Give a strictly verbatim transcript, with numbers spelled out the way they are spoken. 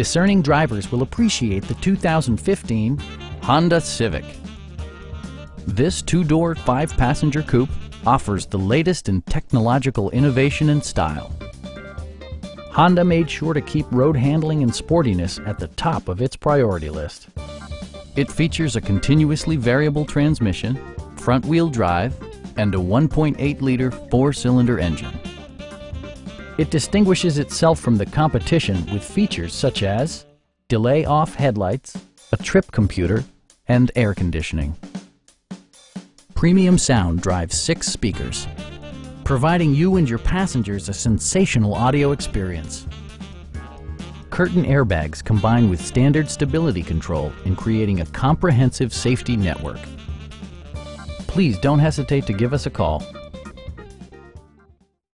Discerning drivers will appreciate the two thousand fifteen Honda Civic. This two-door, five-passenger coupe offers the latest in technological innovation and style. Honda made sure to keep road handling and sportiness at the top of its priority list. It features a continuously variable transmission, front-wheel drive, and a one point eight liter four-cylinder engine. It distinguishes itself from the competition with features such as delay-off headlights, a trip computer, and air conditioning. Premium sound drives six speakers, providing you and your passengers a sensational audio experience. Curtain airbags combine with standard stability control in creating a comprehensive safety network. Please don't hesitate to give us a call.